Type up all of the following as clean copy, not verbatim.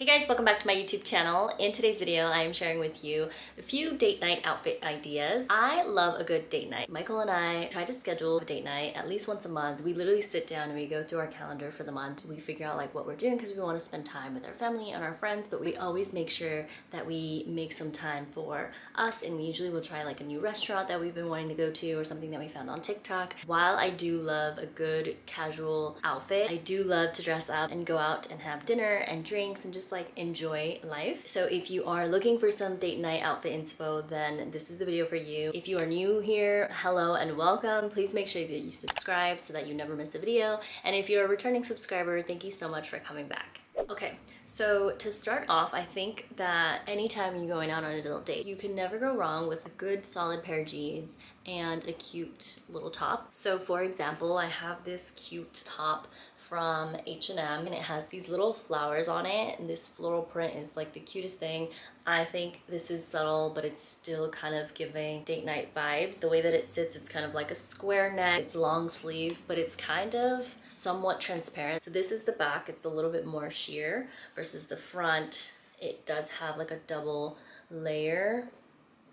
Hey guys, welcome back to my YouTube channel. In today's video, I am sharing with you a few date night outfit ideas. I love a good date night. Michael and I try to schedule a date night at least once a month. We literally sit down and we go through our calendar for the month. We figure out like what we're doing because we want to spend time with our family and our friends, but we always make sure that we make some time for us, and we usually will try like a new restaurant that we've been wanting to go to or something that we found on TikTok. While I do love a good casual outfit, I do love to dress up and go out and have dinner and drinks and just like enjoy life. So if you are looking for some date night outfit inspo, then this is the video for you. If you are new here, hello and welcome. Please make sure that you subscribe so that you never miss a video. And if you're a returning subscriber, thank you so much for coming back. Okay, so to start off, I think that anytime you're going out on an adult date, you can never go wrong with a good solid pair of jeans and a cute little top. So for example, I have this cute top from H&M and it has these little flowers on it, and this floral print is like the cutest thing. I think this is subtle, but it's still kind of giving date night vibes. The way that it sits, it's kind of like a square neck, it's long sleeve, but it's kind of somewhat transparent. So this is the back, it's a little bit more sheer versus the front. It does have like a double layer.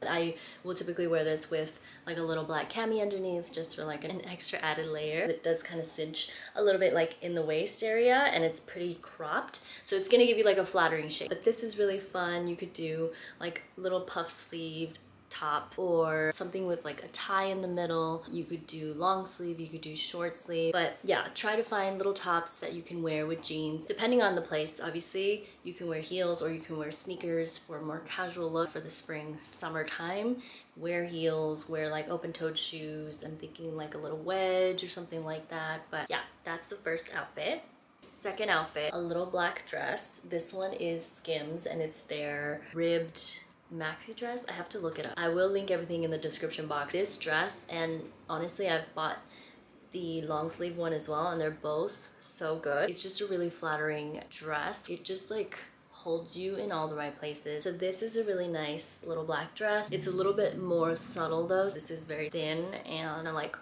I will typically wear this with like a little black cami underneath just for like an extra added layer. It does kind of cinch a little bit like in the waist area, and it's pretty cropped, so it's gonna give you like a flattering shape. But this is really fun. You could do like little puff sleeved top or something with like a tie in the middle. You could do long sleeve, you could do short sleeve, but yeah, try to find little tops that you can wear with jeans. Depending on the place, obviously, you can wear heels or you can wear sneakers for a more casual look for the spring, summertime. Wear heels, wear like open-toed shoes. I'm thinking like a little wedge or something like that, but yeah, that's the first outfit. Second outfit, a little black dress. This one is Skims and it's their ribbed maxi dress. I have to look it up. I will link everything in the description box. This dress, and honestly I've bought the long sleeve one as well, and they're both so good. It's just a really flattering dress. It just like holds you in all the right places. So this is a really nice little black dress. It's a little bit more subtle though. This is very thin and like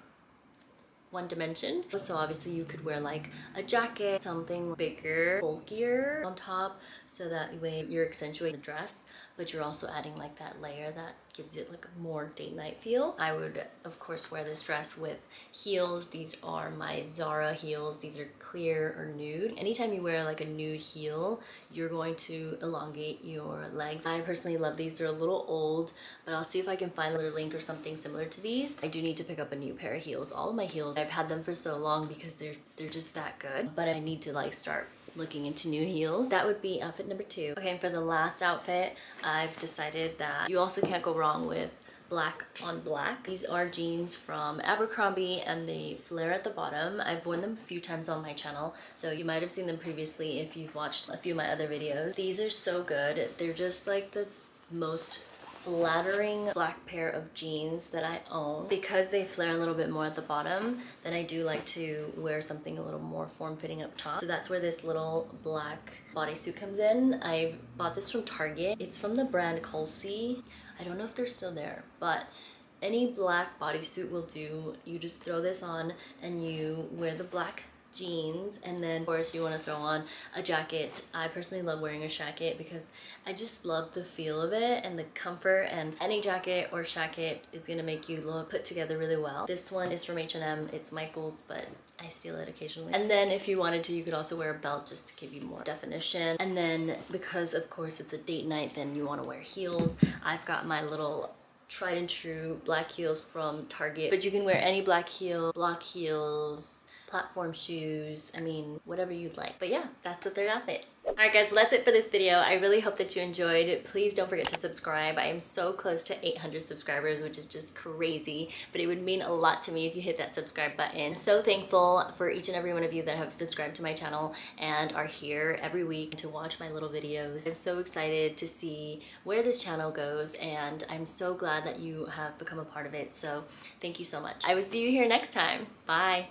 one dimension. So obviously you could wear like a jacket, something bigger, bulkier on top, so that way you're accentuating the dress, but you're also adding like that layer that gives it like a more date night feel. I would of course wear this dress with heels. These are my Zara heels. These are clear or nude. Anytime you wear like a nude heel, you're going to elongate your legs. I personally love these. They're a little old, but I'll see if I can find another link or something similar to these. I do need to pick up a new pair of heels. All of my heels, I've had them for so long because they're just that good, but I need to like start looking into new heels. That would be outfit number two. Okay, and for the last outfit, I've decided that you also can't go wrong with black on black. These are jeans from Abercrombie and they flare at the bottom. I've worn them a few times on my channel, so you might have seen them previously if you've watched a few of my other videos. These are so good. They're just like the most flattering black pair of jeans that I own. Because they flare a little bit more at the bottom, then I do like to wear something a little more form-fitting up top. So that's where this little black bodysuit comes in. I bought this from Target. It's from the brand Colsie. I don't know if they're still there, but any black bodysuit will do. You just throw this on and you wear the black jeans, and then of course you want to throw on a jacket. I personally love wearing a jacket because I just love the feel of it and the comfort, and any jacket or shacket is gonna make you look put together really well. This one is from H&M. It's Michael's, but I steal it occasionally. And then if you wanted to, you could also wear a belt just to give you more definition. And then because of course it's a date night, then you want to wear heels. I've got my little tried and true black heels from Target, but you can wear any black heel, block heels, platform shoes, I mean, whatever you'd like. But yeah, that's the third outfit. All right guys, well, that's it for this video. I really hope that you enjoyed it. Please don't forget to subscribe. I am so close to 800 subscribers, which is just crazy, but it would mean a lot to me if you hit that subscribe button. So thankful for each and every one of you that have subscribed to my channel and are here every week to watch my little videos. I'm so excited to see where this channel goes, and I'm so glad that you have become a part of it. So thank you so much. I will see you here next time. Bye.